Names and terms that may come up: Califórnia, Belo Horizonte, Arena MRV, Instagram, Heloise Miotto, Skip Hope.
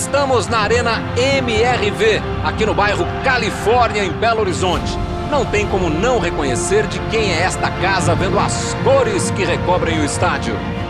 Estamos na Arena MRV, aqui no bairro Califórnia, em Belo Horizonte. Não tem como não reconhecer de quem é esta casa vendo as cores que recobrem o estádio.